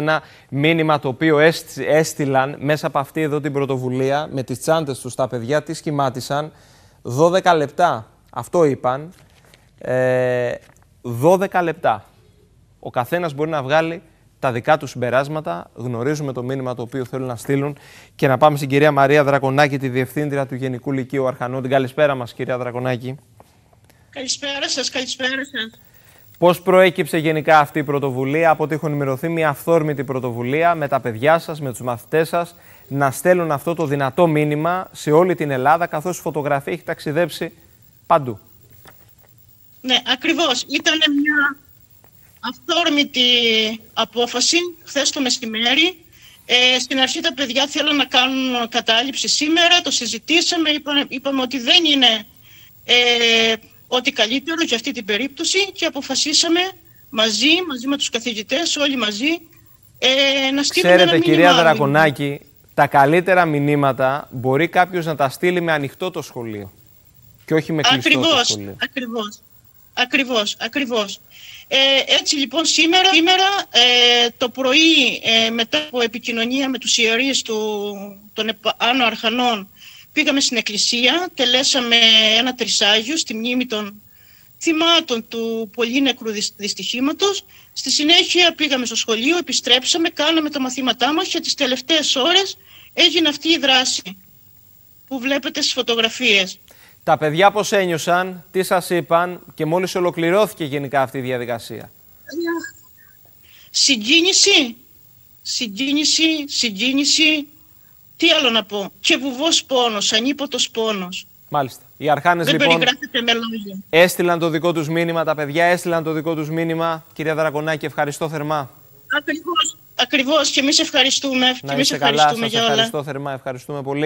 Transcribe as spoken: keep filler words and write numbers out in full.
Ένα μήνυμα το οποίο έστειλαν μέσα από αυτή εδώ την πρωτοβουλία με τις τσάντες τους τα παιδιά, τις σχημάτισαν δώδεκα λεπτά. Αυτό είπαν. Ε, δώδεκα λεπτά. Ο καθένας μπορεί να βγάλει τα δικά του συμπεράσματα. Γνωρίζουμε το μήνυμα το οποίο θέλουν να στείλουν. Και να πάμε στην κυρία Μαρία Δρακονάκη, τη Διευθύντρια του Γενικού Λυκείου Αρχανού. Την καλησπέρα μας, κυρία Δρακονάκη. Καλησπέρα σας, καλησπέρα σας. Πώς προέκυψε γενικά αυτή η πρωτοβουλία, από ότι έχουν ενημερωθεί μια αυθόρμητη πρωτοβουλία με τα παιδιά σας, με τους μαθητές σας, να στέλνουν αυτό το δυνατό μήνυμα σε όλη την Ελλάδα, καθώς η φωτογραφία έχει ταξιδέψει παντού? Ναι, ακριβώς. Ήταν μια αυθόρμητη απόφαση χθες το μεσημέρι. Ε, στην αρχή τα παιδιά θέλουν να κάνουν κατάληψη σήμερα, το συζητήσαμε, είπαμε, είπαμε ότι δεν είναι... Ε, ό,τι καλύτερο για αυτή την περίπτωση και αποφασίσαμε μαζί, μαζί με τους καθηγητές, όλοι μαζί, ε, να στείλουμε ένα μήνυμα. Ξέρετε, κυρία Δρακονάκη, τα καλύτερα μηνύματα μπορεί κάποιος να τα στείλει με ανοιχτό το σχολείο και όχι με κλειστό ακριβώς, το σχολείο. Ακριβώς, ακριβώς, ακριβώς. Ε, έτσι λοιπόν σήμερα, σήμερα ε, το πρωί ε, μετά από επικοινωνία με τους ιερείς του, των Άνω Αρχανών, πήγαμε στην εκκλησία, τελέσαμε ένα τρισάγιο στη μνήμη των θυμάτων του πολύ νεκρού δυστυχήματος. Στη συνέχεια πήγαμε στο σχολείο, επιστρέψαμε, κάναμε τα μαθήματά μας και τις τελευταίες ώρες έγινε αυτή η δράση που βλέπετε στις φωτογραφίες. Τα παιδιά πώς ένιωσαν, τι σας είπαν και μόλις ολοκληρώθηκε γενικά αυτή η διαδικασία? Συγκίνηση, συγκίνηση, συγκίνηση. Τι άλλο να πω. Και βουβός πόνος, ανίποτος πόνος. Μάλιστα. Οι αρχάνες δεν λοιπόν με λόγια. Έστειλαν το δικό τους μήνυμα, τα παιδιά έστειλαν το δικό τους μήνυμα. Κυρία Δρακονάκη, ευχαριστώ θερμά. Ακριβώς, ακριβώς. Και εμείς ευχαριστούμε. Να είστε καλά, σας ευχαριστώ θερμά, ευχαριστούμε πολύ.